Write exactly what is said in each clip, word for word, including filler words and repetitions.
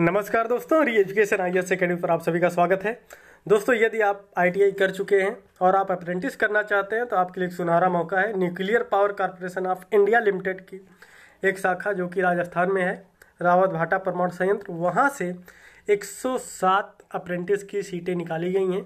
नमस्कार दोस्तों, री एजुकेशन आई एस अकेडमी पर आप सभी का स्वागत है। दोस्तों, यदि आप आई टी आई कर चुके हैं और आप अप्रेंटिस करना चाहते हैं तो आपके लिए एक सुनहरा मौका है। Nuclear power corporation of India limited की एक शाखा जो कि राजस्थान में है, रावतभाटा परमाणु संयंत्र, वहाँ से एक सौ सात अप्रेंटिस की सीटें निकाली गई हैं।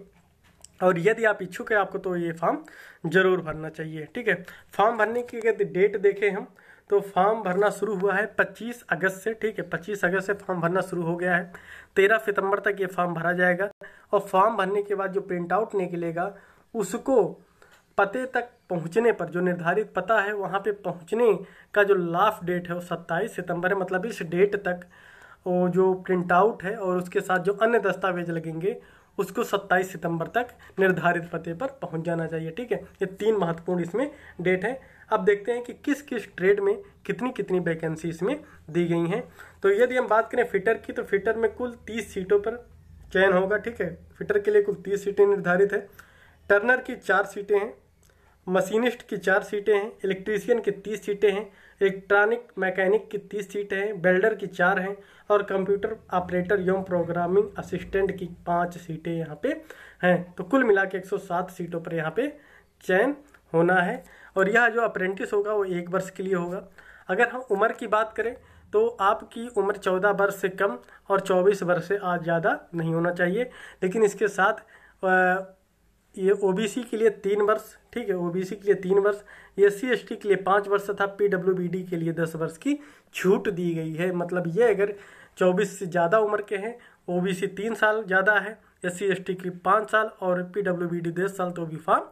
और यदि आप इच्छुक हैं आपको तो ये फॉर्म जरूर भरना चाहिए। ठीक है, फॉर्म भरने की यदि डेट देखें हम तो फॉर्म भरना शुरू हुआ है पच्चीस अगस्त से। ठीक है, पच्चीस अगस्त से फॉर्म भरना शुरू हो गया है। तेरह सितंबर तक ये फॉर्म भरा जाएगा और फॉर्म भरने के बाद जो प्रिंट आउट निकलेगा उसको पते तक पहुंचने पर, जो निर्धारित पता है वहाँ पे पहुंचने का जो लास्ट डेट है वो सत्ताईस सितंबर है। मतलब इस डेट तक वो जो प्रिंट आउट है और उसके साथ जो अन्य दस्तावेज लगेंगे उसको सत्ताईस सितंबर तक निर्धारित पते पर पहुंच जाना चाहिए। ठीक है, ये तीन महत्वपूर्ण इसमें डेट है। अब देखते हैं कि किस किस ट्रेड में कितनी कितनी वैकेंसी इसमें दी गई हैं। तो यदि हम बात करें फिटर की तो फिटर में कुल तीस सीटों पर चयन होगा। ठीक है, फिटर के लिए कुल तीस सीटें निर्धारित है। टर्नर की चार सीटें हैं, मशीनिस्ट की चार सीटें हैं, इलेक्ट्रीशियन की तीस सीटें हैं, इलेक्ट्रॉनिक मैकेनिक की तीस सीटें हैं, वेल्डर की चार हैं और कंप्यूटर ऑपरेटर एवं प्रोग्रामिंग असिस्टेंट की पाँच सीटें यहाँ पे हैं। तो कुल मिला के एक सौ सात सीटों पर यहाँ पे चयन होना है। और यह जो अप्रेंटिस होगा वो एक वर्ष के लिए होगा। अगर हम उम्र की बात करें तो आपकी उम्र चौदह वर्ष से कम और चौबीस वर्ष से आज ज़्यादा नहीं होना चाहिए। लेकिन इसके साथ आ, ये ओबीसी के लिए तीन वर्ष, ठीक है, ओबीसी के लिए तीन वर्ष, एस सी एस टी के लिए पाँच वर्ष तथा पीडब्ल्यूबीडी के लिए दस वर्ष की छूट दी गई है। मतलब ये अगर चौबीस से ज़्यादा उम्र के हैं, ओबीसी तीन साल ज़्यादा है, एस सी एस टी के लिए पाँच साल और पीडब्ल्यूबीडी दस साल तो भी फॉर्म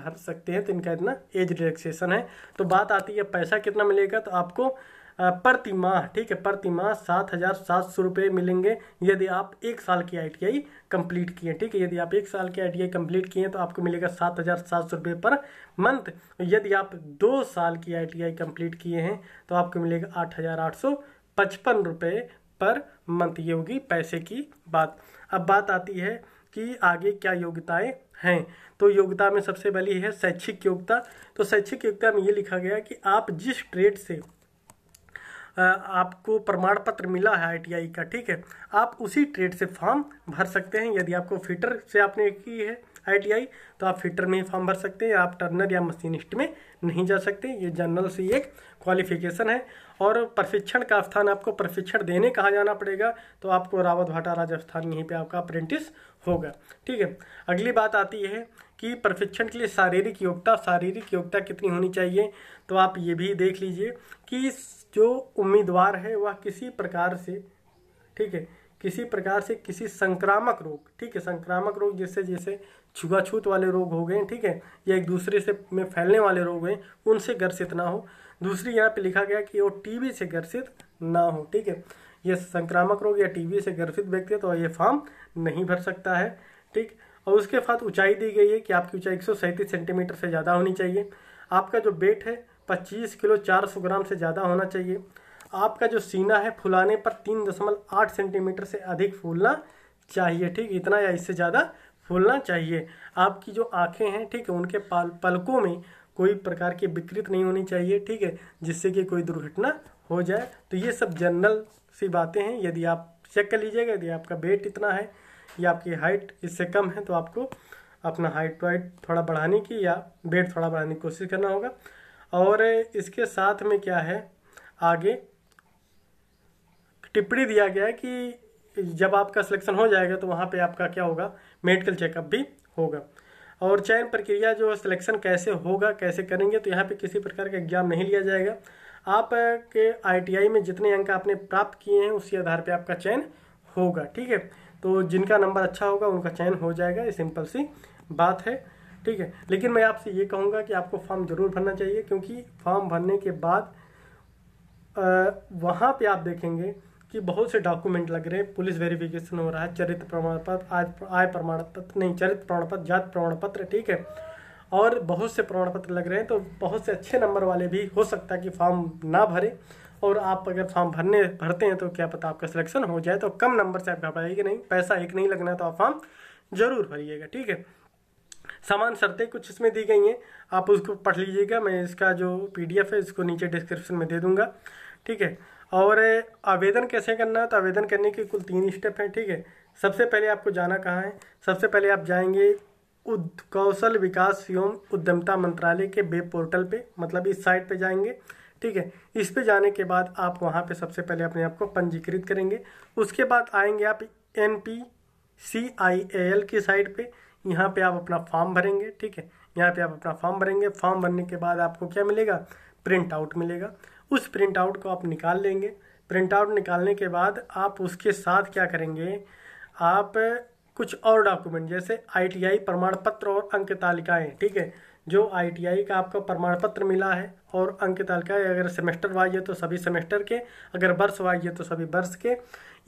भर सकते हैं। तो इनका इतना एज रिलैक्सेशन है। तो बात आती है पैसा कितना मिलेगा, तो आपको प्रति माह, ठीक है, प्रति माह सात हज़ार सात सौ रुपये मिलेंगे यदि आप एक साल की आई टी आई कंप्लीट किए। ठीक है, यदि आप एक साल की आई टी आई कंप्लीट किए तो आपको मिलेगा सात हज़ार सात सौ रुपये पर मंथ। यदि आप दो साल की आई टी आई कंप्लीट किए हैं तो आपको मिलेगा आठ हज़ार आठ सौ पचपन रुपये पर मंथ। ये होगी पैसे की बात। अब बात आती है कि आगे क्या योग्यताएं हैं। तो योग्यता में सबसे पहली है शैक्षिक योग्यता। तो शैक्षिक योग्यता में ये लिखा गया कि आप जिस ट्रेड से आपको प्रमाण पत्र मिला है आई टी आई का, ठीक है, आप उसी ट्रेड से फॉर्म भर सकते हैं। यदि आपको फिटर से आपने की है आई टी आई तो आप फिटर में ही फॉर्म भर सकते हैं, आप टर्नर या मशीनिस्ट में नहीं जा सकते। ये जनरल से एक क्वालिफिकेशन है। और प्रशिक्षण का स्थान, आपको प्रशिक्षण देने कहाँ जाना पड़ेगा, तो आपको रावतभाटा राजस्थान, यहीं पे आपका अप्रेंटिस होगा। ठीक है, अगली बात आती है कि प्रशिक्षण के लिए शारीरिक योग्यता, शारीरिक योग्यता कितनी होनी चाहिए, तो आप ये भी देख लीजिए कि जो उम्मीदवार है वह किसी प्रकार से, ठीक है, किसी प्रकार से किसी संक्रामक रोग, ठीक है, संक्रामक रोग जैसे जैसे छुआछूत वाले रोग हो गए, ठीक है, या एक दूसरे से में फैलने वाले रोग हैं, उनसे ग्रसित ना हो। दूसरी यहाँ पे लिखा गया कि वो टीबी से ग्रसित ना हो। ठीक है, ये संक्रामक रोग या टीबी से ग्रसित व्यक्ति तो ये फॉर्म नहीं भर सकता है। ठीक, और उसके साथ ऊंचाई दी गई है कि आपकी ऊंचाई एक सौ सैंतीस सेंटीमीटर से ज़्यादा होनी चाहिए। आपका जो वेट है पच्चीस किलो चार सौ ग्राम से ज़्यादा होना चाहिए। आपका जो सीना है फुलाने पर तीन दशमलव आठ सेंटीमीटर से अधिक फूलना चाहिए। ठीक, इतना या इससे ज़्यादा फूलना चाहिए। आपकी जो आँखें हैं, ठीक है, उनके पाल पलकों में कोई प्रकार की विकृत नहीं होनी चाहिए, ठीक है, जिससे कि कोई दुर्घटना हो जाए। तो ये सब जनरल सी बातें हैं। यदि आप चेक कर लीजिएगा, यदि आपका वेट इतना है या आपकी हाइट इससे कम है तो आपको अपना हाइट वाइट थोड़ा बढ़ाने की या वेट थोड़ा बढ़ाने की कोशिश करना होगा। और इसके साथ में क्या है, आगे टिप्पणी दिया गया है कि जब आपका सिलेक्शन हो जाएगा तो वहाँ पे आपका क्या होगा, मेडिकल चेकअप भी होगा। और चयन प्रक्रिया जो सिलेक्शन कैसे होगा, कैसे करेंगे, तो यहाँ पे किसी प्रकार का एग्जाम नहीं लिया जाएगा। आप के आई टी आई में जितने अंक आपने प्राप्त किए हैं उसी आधार पे आपका चयन होगा। ठीक है, तो जिनका नंबर अच्छा होगा उनका चयन हो जाएगा, ये सिंपल सी बात है। ठीक है, लेकिन मैं आपसे ये कहूँगा कि आपको फॉर्म ज़रूर भरना चाहिए, क्योंकि फॉर्म भरने के बाद वहाँ पे आप देखेंगे कि बहुत से डॉक्यूमेंट लग रहे हैं, पुलिस वेरिफिकेशन हो रहा है, चरित्र प्रमाण पत्र, आय आय प्रमाण पत्र नहीं चरित्र प्रमाण पत्र, जाति प्रमाण पत्र, ठीक है, और बहुत से प्रमाण पत्र लग रहे हैं। तो बहुत से अच्छे नंबर वाले भी हो सकता है कि फॉर्म ना भरे, और आप अगर फॉर्म भरने भरते हैं तो क्या पता आपका सिलेक्शन हो जाए। तो कम नंबर से आप घबराइए कि नहीं, पैसा एक नहीं लगना, तो आप फॉर्म जरूर भरिएगा। ठीक है, समान शर्तें कुछ इसमें दी गई हैं, आप उसको पढ़ लीजिएगा। मैं इसका जो पी डी एफ है इसको नीचे डिस्क्रिप्शन में दे दूँगा। ठीक है, और आवेदन कैसे करना है, तो आवेदन करने के कुल तीन स्टेप हैं, ठीक है। सबसे पहले आपको जाना कहाँ है, सबसे पहले आप जाएंगे उद कौशल विकास एवं उद्यमिता मंत्रालय के वेब पोर्टल पे, मतलब इस साइट पे जाएंगे, ठीक है। इस पे जाने के बाद आप वहाँ पे सबसे पहले अपने आप को पंजीकृत करेंगे। उसके बाद आएंगे आप N P C I L की साइट पे, यहाँ पे आप अपना फॉर्म भरेंगे, ठीक है। यहाँ पे आप अपना फॉर्म भरेंगे। फॉर्म भरने के बाद आपको क्या मिलेगा, प्रिंट आउट मिलेगा। उस प्रिंट आउट को आप निकाल लेंगे। प्रिंट आउट निकालने के बाद आप उसके साथ क्या करेंगे, आप कुछ और डॉक्यूमेंट जैसे आईटीआई प्रमाण पत्र और अंक तालिकाएँ, ठीक है। जो आईटीआई का आपका प्रमाण पत्र मिला है और अंक तालिकाएँ, अगर सेमेस्टर वाइज है तो सभी सेमेस्टर के, अगर वर्ष वाइज है तो सभी वर्ष के,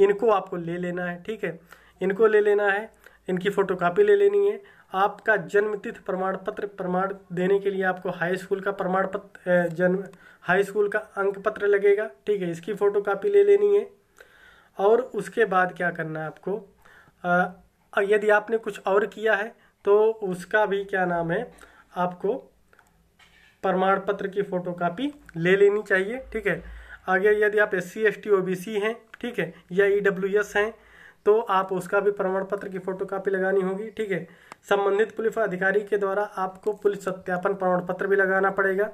इनको आपको ले लेना है, ठीक है। इनको ले लेना है, इनकी फ़ोटोकॉपी ले लेनी है। आपका जन्मतिथि प्रमाण पत्र, प्रमाण देने के लिए आपको हाई स्कूल का प्रमाण पत्र, जन्म हाई स्कूल का अंक पत्र लगेगा, ठीक है। इसकी फ़ोटोकॉपी ले लेनी है। और उसके बाद क्या करना है आपको, आ, यदि आपने कुछ और किया है तो उसका भी क्या नाम है, आपको प्रमाण पत्र की फ़ोटोकॉपी ले लेनी चाहिए, ठीक है। आगे यदि आप S C S T O B C हैं, ठीक है, या ई डब्ल्यू एस हैं, तो आप उसका भी प्रमाण पत्र की फ़ोटोकॉपी लगानी होगी, ठीक है। संबंधित पुलिस अधिकारी के द्वारा आपको पुलिस सत्यापन प्रमाण पत्र भी लगाना पड़ेगा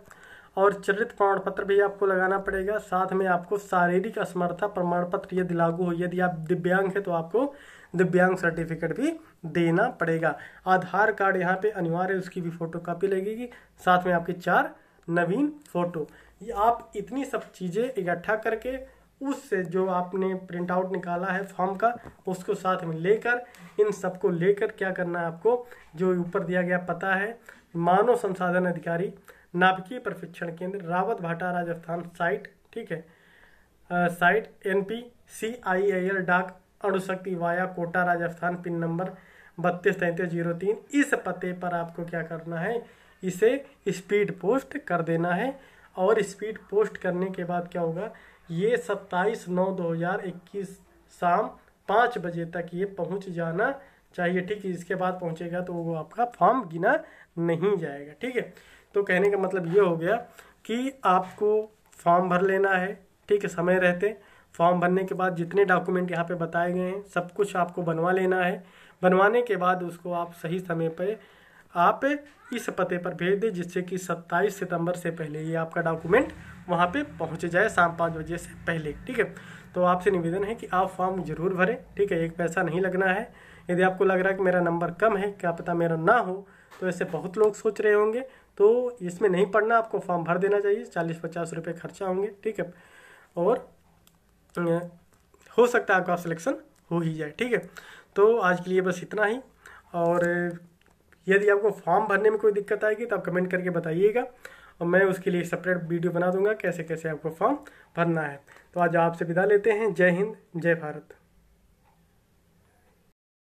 और चरित्र प्रमाण पत्र भी आपको लगाना पड़ेगा। साथ में आपको शारीरिक असमर्थता प्रमाण पत्र यदि लागू हो, यदि आप दिव्यांग हैं तो आपको दिव्यांग सर्टिफिकेट भी देना पड़ेगा। आधार कार्ड यहाँ पे अनिवार्य, उसकी भी फ़ोटोकॉपी लगेगी, साथ में आपकी चार नवीन फ़ोटो। आप इतनी सब चीज़ें इकट्ठा करके उससे जो आपने प्रिंट आउट निकाला है फॉर्म का, उसको साथ में लेकर, इन सबको लेकर क्या करना है आपको, जो ऊपर दिया गया पता है, मानव संसाधन अधिकारी, नाभिकीय प्रशिक्षण केंद्र, रावत भाटा, राजस्थान साइट, ठीक है। आ, site N P C I L डाक Anushakti via Kota Rajasthan, pin number बत्तीस तैंतीस जीरो तीन। इस पते पर आपको क्या करना है, इसे स्पीड पोस्ट कर देना है। और स्पीड पोस्ट करने के बाद क्या होगा, ये सत्ताईस नौ दो हज़ार इक्कीस शाम पाँच बजे तक ये पहुंच जाना चाहिए, ठीक है। इसके बाद पहुंचेगा तो वो आपका फॉर्म गिना नहीं जाएगा, ठीक है। तो कहने का मतलब ये हो गया कि आपको फॉर्म भर लेना है, ठीक है, समय रहते। फॉर्म भरने के बाद जितने डॉक्यूमेंट यहाँ पे बताए गए हैं सब कुछ आपको बनवा लेना है। बनवाने के बाद उसको आप सही समय पर आप इस पते पर भेज दें, जिससे कि सत्ताईस सितंबर से पहले ये आपका डॉक्यूमेंट वहाँ पे पहुँच जाए, शाम पाँच बजे से पहले, ठीक है। तो आपसे निवेदन है कि आप फॉर्म ज़रूर भरें, ठीक है। एक पैसा नहीं लगना है। यदि आपको लग रहा है कि मेरा नंबर कम है, क्या पता मेरा ना हो, तो ऐसे बहुत लोग सोच रहे होंगे, तो इसमें नहीं पढ़ना, आपको फॉर्म भर देना चाहिए। चालीस पचास रुपये खर्चा होंगे, ठीक है, और हो सकता है आपका सिलेक्शन हो ही जाए, ठीक है। तो आज के लिए बस इतना ही। और यदि आपको फॉर्म भरने में कोई दिक्कत आएगी तो आप कमेंट करके बताइएगा, और मैं उसके लिए सेपरेट वीडियो बना दूंगा कैसे कैसे आपको फॉर्म भरना है। तो आज आपसे विदा लेते हैं। जय हिंद, जय भारत।